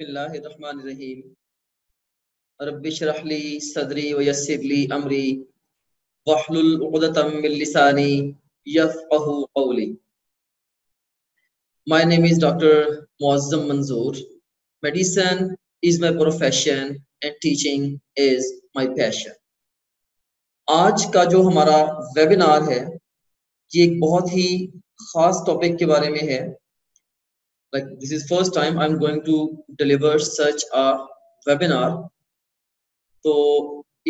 बिस्मिल्लाहिर्रहमानिर्रहीम रब्बिश्रह ली सदरी वयस्सिर ली अमरी वहलुल उक़दतम मिन लिसानी यफ़क़हू क़ौली। My name is Dr. Mauzam Manzoor. Medicine is my profession and teaching is my passion. आज का जो हमारा वेबिनार है ये एक बहुत ही खास टॉपिक के बारे में है. Like this is first time I'm going to deliver such a webinar. तो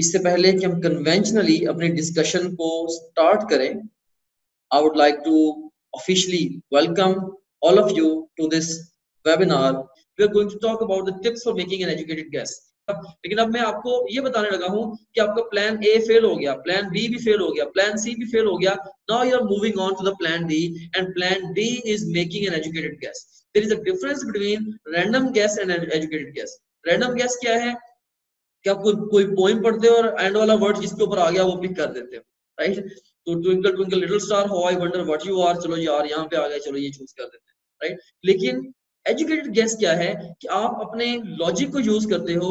इससे पहले कि हम conventionally अपने discussion को start करें, I would like to officially welcome all of you to this webinar. We are going to talk about the tips for making an educated guess. लेकिन अब मैं आपको ये बताने लगा हूँ कि आपका plan A fail हो गया, plan B भी fail हो गया, plan C भी fail हो गया. Now you are moving on to the plan D, and plan D is making an educated guess. There is a difference between random guess and an educated guess. Random guess क्या है कि आप कोई poem पढ़ते हो और end वाला word जिसके ऊपर आ गया वो pick कर देते हो, right? तो twinkle twinkle little star how I wonder what you are, चलो यार यहाँ पे आ गया, चलो ये choose कर देते हैं, right? लेकिन educated guess क्या है कि आप अपने logic को use करते हो,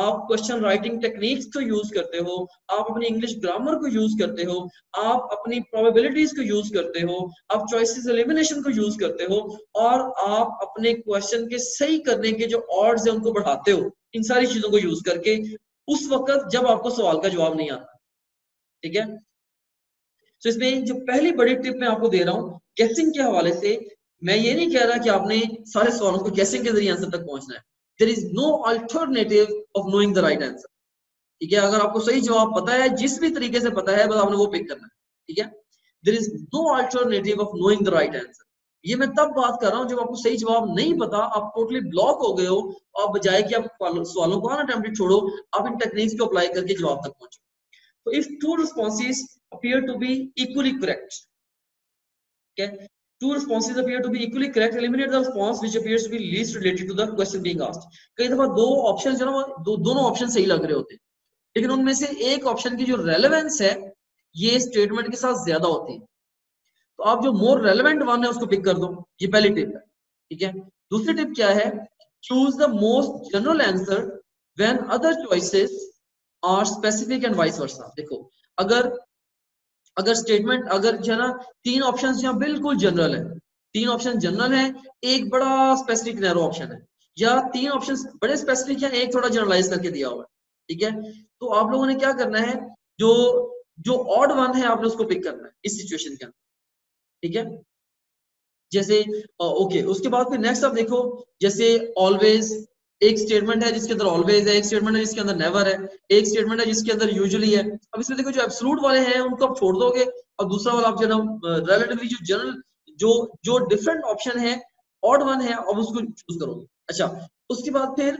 आप question writing techniques को use करते हो, आप अपनी English grammar को use करते हो, आप अपनी probabilities को use करते हो, आप choices elimination को use करते हो और आप अपने question के सही करने के जो odds हैं उनको बढ़ाते हो इन सारी चीजों को use करके उस वक्त जब आपको सवाल का जवाब नहीं आता, ठीक है? तो इसमें जो पहली बड़ी टिप मैं आपको दे रहा हूँ guessing के हवाले से, मैं ये नहीं कह रहा कि आपने सारे सवालों को guessing के जरिए आंसर तक पहुँचना है. There is no alternative of knowing the right answer. ठीक है, अगर आपको सही जवाब पता है जिस भी तरीके से पता है बस आपने वो पिक करना है, ठीक है? There is no alternative of knowing the right answer. ये मैं तब बात कर रहा हूँ जब आपको सही जवाब नहीं पता, आप टोटली ब्लॉक हो गए हो और बजाय कि आप सवालों को अनअटेम्प्टेड छोड़ो, आप इन टेक्निक्स को अप्लाई करके जवाब तक पहुंचो. तो if two responses appear to be equally correct, ठीक है, two responses appear to be equally correct, eliminate the response which appears to be least related to the question being asked. कई दफा दो ऑप्शन जो ना दोनों ऑप्शन सही लग रहे होते हैं लेकिन उनमें से एक ऑप्शन की जो रेलेवेंस है ये स्टेटमेंट के साथ ज्यादा होती है, तो आप जो मोर रेलेवेंट वन है उसको पिक कर दो. ये पहली टिप है, ठीक है? दूसरी टिप क्या है? Choose the most general answer when other choices are specific and vice versa. देखो अगर स्टेटमेंट अगर जो है ना तीन ऑप्शंस यहाँ बिल्कुल जनरल है, तीन ऑप्शन जनरल है, एक बड़ा स्पेसिफिक नैरो ऑप्शन है, या तीन ऑप्शंस बड़े स्पेसिफिक या एक थोड़ा जनरलाइज करके दिया हुआ है, ठीक है? तो आप लोगों ने क्या करना है, जो ऑड वन है आपने उसको पिक करना है इस सिचुएशन के अंदर, ठीक है? जैसे ओके, उसके बाद फिर नेक्स्ट आप देखो जैसे ऑलवेज, एक स्टेटमेंट है जिसके अंदर ऑलवेज है, एक स्टेटमेंट है जिसके अंदर नेवर है, एक स्टेटमेंट है जिसके अंदर यूजुअली है. अब इसमें देखो जो एब्सोल्यूट वाले हैं उनको आप छोड़ दोगे और दूसरा वाला आप जो ना रिलेटिवली जो जनरल जो डिफरेंट ऑप्शन है ऑड वन है अब उसको चूज करोगे. अच्छा, उसके बाद फिर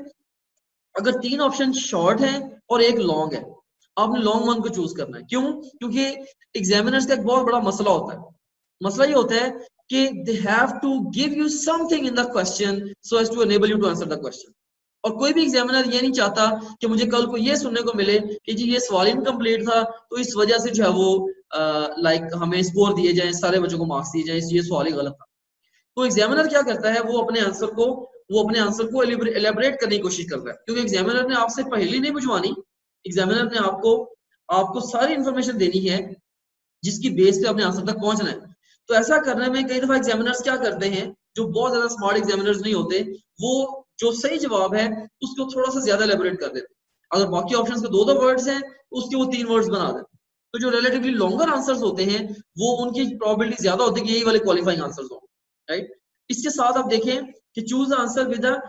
अगर तीन ऑप्शन शॉर्ट है और एक लॉन्ग है आपने लॉन्ग वन को चूज करना है. क्यों? क्योंकि एग्जामिनर्स का एक बहुत बड़ा मसला होता है. मसला ये होता है कि they have to give you something in the question so as to enable you to answer the question. और कोई भी एग्जामिनर ये नहीं चाहता कि मुझे कल को ये सुनने को मिले कि जी ये सवाल इनकम्प्लीट था तो इस वजह से जो है वो लाइक हमें स्कोर दिए जाएं, सारे बच्चों को मार्क्स दिए जाएं, ये सवाल ही गलत था. तो एग्जामिनर क्या करता है, वो अपने आंसर को एलेबरेट करने की कोशिश करता है क्योंकि एग्जामिनर ने आपसे पहेली नहीं बुझवानी, एग्जामिनर ने आपको सारी इंफॉर्मेशन देनी है जिसकी बेस पे अपने आंसर तक पहुंचना है. तो ऐसा करने में कई दफा एग्जामिनर्स क्या करते हैं, जो बहुत ज्यादा स्मार्ट एग्जामिनर्स नहीं होते वो जो सही जवाब है उसको थोड़ा सा ज्यादा एलेबोरेट कर देते. अगर बाकी ऑप्शंस के दो दो वर्ड्स हैं उसके वो तीन वर्ड्स बना देते. तो जो रिलेटिवली लॉन्गर आंसर्स होते हैं वो उनकी प्रोबेबिलिटी ज्यादा होती है कि यही वाले क्वालिफाइंग आंसर्स हों, राइट? इसके साथ आप देखें कि choose answer with the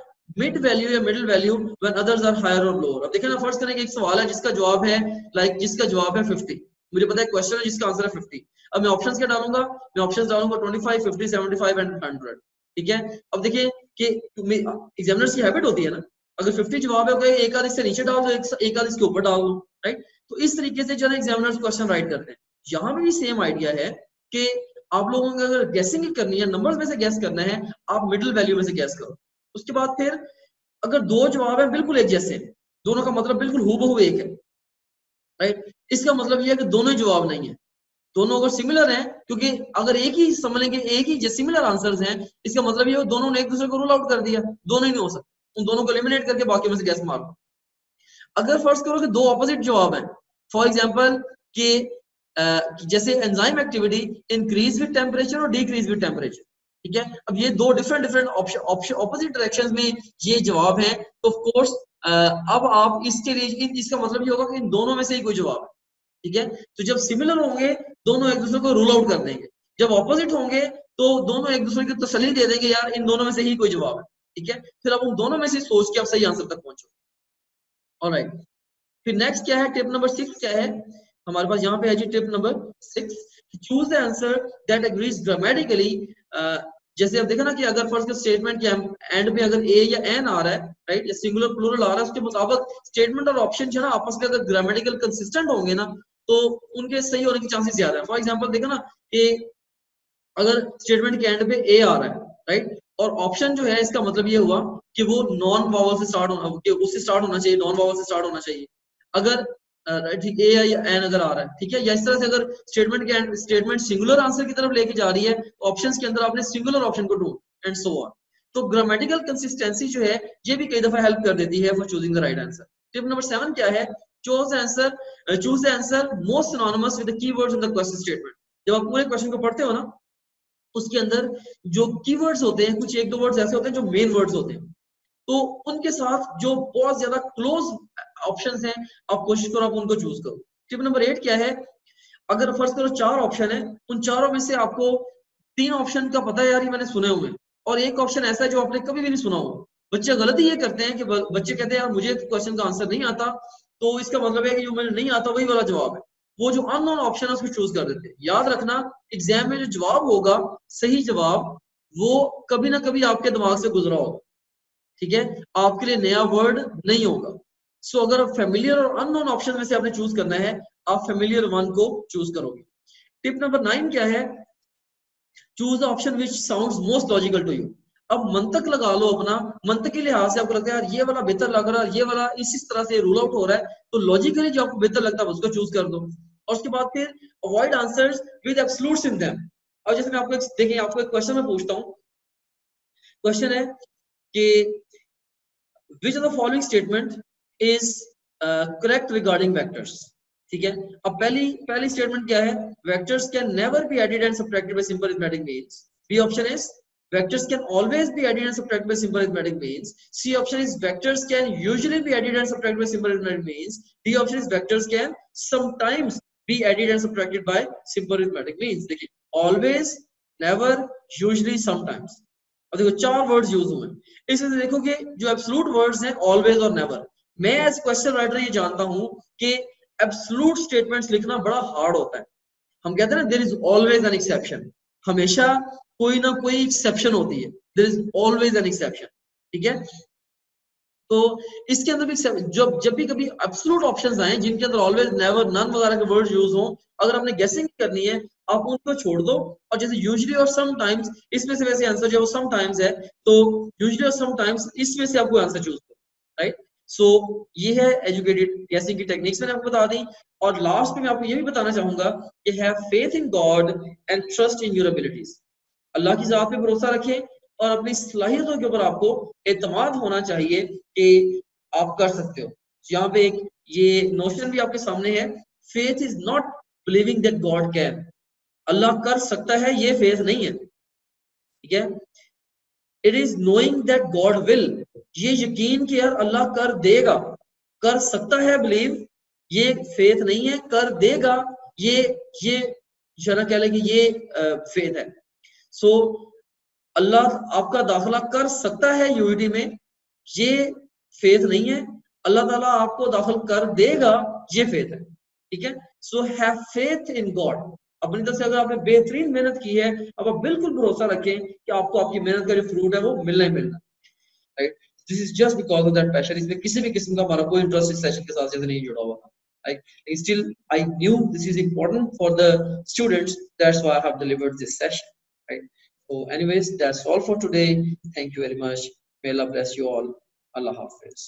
mid value या middle value when others are higher और लोअर. अब देखें ना, फर्स्ट करें कि एक सवाल है जिसका जवाब है लाइक जिसका जवाब है 50, मुझे पता है क्वेश्चन है जिसका आंसर है 50. अब मैं ऑप्शंस क्या डालूंगा, मैं ऑप्शंस डालूंगा 25, 50, 75 एंड 100, ठीक है? अब देखिए कि एग्जामिनर्स की हैबिट होती है ना, अगर 50 जवाब है कोई एक आध इससे नीचे डाल दो, एक आध इसके ऊपर डाल दो, राइट? तो इस तरीके से जो है एग्जामिनर्स क्वेश्चन राइट करते हैं. यहाँ पे भी सेम आइडिया है कि आप लोगों को अगर गैसिंग करनी है, नंबर्स में से गैस करना है, आप मिडिल वैल्यू में से गैस करो. उसके बाद फिर अगर दो जवाब है बिल्कुल एक जैसे, दोनों का मतलब बिल्कुल हूबहू एक है, राइट? इसका मतलब यह है कि दोनों जवाब नहीं है, दोनों अगर सिमिलर हैं, क्योंकि अगर एक ही समझ लेंगे एक ही जो सिमिलर आंसर्स हैं इसका मतलब ये हो दोनों ने एक दूसरे को रूल आउट कर दिया, दोनों ही नहीं हो सकते. उन दोनों को एलिमिनेट करके बाकी में से गैस मार दो। अगर फर्ज करो कि दो ऑपोजिट जवाब हैं, फॉर एग्जांपल कि जैसे enzyme activity increase with temperature और डिक्रीज विद टेम्परेचर, ठीक है। अब ये दो डिफरेंट ऑपोजिट डायरेक्शन में ये जवाब है, तो ऑफ कोर्स अब आप इसके लिए इसका मतलब ये होगा कि इन दोनों में से ही कोई जवाब है, ठीक है। तो जब सिमिलर होंगे दोनों एक दूसरे को रूल आउट कर देंगे, जब ऑपोजिट होंगे तो दोनों एक दूसरे की तसल्ली दे देंगे यार इन दोनों में से ही कोई जवाब है, ठीक है। फिर आप उन दोनों में से सोच के आप सही आंसर तक पहुंचो। ऑलराइट, फिर नेक्स्ट क्या है, टिप नंबर 6 क्या है हमारे पास यहाँ पे है जी, tip number 6, choose the answer that agrees grammatically. जैसे आप देखा ना कि अगर फर्स्ट स्टेटमेंट के एंड पे अगर ए या एन आ रहा है, राइट, या सिंगुलर प्लूरल आ रहा है, उसके मुताबिक स्टेटमेंट और ऑप्शन जो है ना आपस में अगर ग्रामेटिकल कंसिस्टेंट होंगे ना तो उनके सही होने के चांसेस ज्यादा है। फॉर एग्जाम्पल देखा ना कि अगर स्टेटमेंट के एंड पे ए आ रहा है, राइट, और ऑप्शन जो है इसका मतलब ये हुआ कि वो नॉन वावल से स्टार्ट होना, उससे स्टार्ट होना चाहिए, नॉन वावल से स्टार्ट होना चाहिए। अगर ठीक ए या एन अगर आ रहा है, ठीक है, या इस तरह से अगर स्टेटमेंट के एंड स्टेटमेंट सिंगुलर आंसर की तरफ लेके जा रही है, ऑप्शंस के अंदर आपने सिंगुलर ऑप्शन को ढूंढ एंड सो ऑन। तो ग्रामेटिकल कंसिस्टेंसी जो है ये भी कई दफा हेल्प कर देती है for choosing the right answer. Tip number 7 क्या है, choose the answer most synonymous with the keywords in the question statement. जब आप पूरे क्वेश्चन को पढ़ते हो ना उसके अंदर जो कीवर्ड्स होते हैं, कुछ एक दो वर्ड्स ऐसे होते हैं जो मेन वर्ड्स होते हैं, तो उनके साथ जो बहुत ज्यादा क्लोज ऑप्शंस हैं आप कोशिश करो आप उनको चूज करो। टिप नंबर 8 क्या है, अगर फर्ज करो 4 ऑप्शन है, उन चारों में से आपको 3 ऑप्शन का पता है यार ये मैंने सुने हुए हैं, और एक ऑप्शन ऐसा है जो आपने कभी भी नहीं सुना होगा। बच्चे गलती ये करते हैं कि बच्चे कहते हैं यार मुझे क्वेश्चन का आंसर नहीं आता, तो इसका मतलब है कि जो मुझे नहीं आता वही वाला जवाब है, वो जो अननोन ऑप्शन है उसको चूज कर देते हैं। याद रखना एग्जाम में जो जवाब होगा सही जवाब वो कभी ना कभी आपके दिमाग से गुजरा होगा, ठीक है, आपके लिए नया वर्ड नहीं होगा। सो अगर फेमिलियर और अननोन ऑप्शन में से आपने चूज करना है, आप फेमिलियर 1 को चूज करोगे। टिप नंबर 9 क्या है, choose the option which sounds most logical to you. अब मंतक लगा लो अपना, मंतक के लिहाज से आपको लगता है यार ये वाला बेहतर लग रहा है, ये वाला इस तरह से रूल आउट हो रहा है, तो लॉजिकली जो आपको बेहतर लगता है उसको चूज कर दो। और उसके बाद फिर avoid answers with absolutes in them. अब जैसे मैं आपको देखिए आपको एक क्वेश्चन में पूछता हूं, क्वेश्चन है कि which of the following statement is correct regarding vectors, ठीक है। अब पहली स्टेटमेंट क्या है, vectors can never be added and subtracted by simple arithmetic means. B option is Vectors can always be added and subtracted by simple arithmetic means. C option is vectors can usually be added and subtracted by simple arithmetic means. D option is vectors can sometimes be added and subtracted by simple arithmetic means. देखिए, always, never, usually, sometimes. अब देखो 4 words use हुए हैं। इसमें देखो कि जो absolute words हैं always और never। मैं एज क्वेश्चन राइटर ये जानता हूँ कि एब्सोल्यूट स्टेटमेंट्स लिखना बड़ा हार्ड होता है। हम कहते हैं ना there is always an exception. हमेशा कोई ना कोई एक्सेप्शन होती है, there is always an exception, ठीक है। तो इसके अंदर भी जब भी कभी एब्सोल्यूट ऑप्शंस आए जिनके अंदर ऑलवेज, नेवर, नन वगैरह के वर्ड यूज हों, अगर आपने गेसिंग करनी है आप उनको छोड़ दो, और जैसे यूजुअली और समटाइम्स इसमें से वैसे आंसर जो है वो समटाइम्स है, तो यूजुअली और समटाइम्स इसमें से आपको आंसर चूज करो, राइट। सो ये है एजुकेटेड गेसिंग की टेक्निक्स मैंने आपको बता दी। और लास्ट में मैं आपको ये भी बताना चाहूंगा कि have faith in God and trust in your abilities. अल्लाह की जात पे भरोसा रखें और अपनी सलाहियतों के ऊपर आपको एतमाद होना चाहिए कि आप कर सकते हो। यहाँ पे एक ये नोशन भी आपके सामने है, faith is not believing that God can, अल्लाह कर सकता है ये फेथ नहीं है, ठीक है। It is knowing that God will, ये यकीन कि यार अल्लाह कर देगा, कर सकता है बिलीव, ये फेथ नहीं है, कर देगा ये जना कह लें कि ये फेथ है। सो अल्लाह आपका दाखिला कर सकता है यूईटी में, ये फेथ नहीं है, अल्लाह ताला आपको दाखिल कर देगा ये फेथ है, ठीक है। So have faith in God, अपनी तरफ से अगर आपने बेहतरीन मेहनत की है अब आप बिल्कुल भरोसा रखें कि आपको आपकी मेहनत का जो फ्रूट है वो मिलना ही मिलना, right. This is just because of that passion, इसमें किसी भी किस्म का हमारा कोई इंटरेस्ट इस सेशन के साथ जैसे नहीं जुड़ा हुआ था, right. Still I knew this is important for the students, that's why I have delivered this session, right? So anyways, that's all for today. Thank you very much. May Allah bless you all. Allah Hafiz.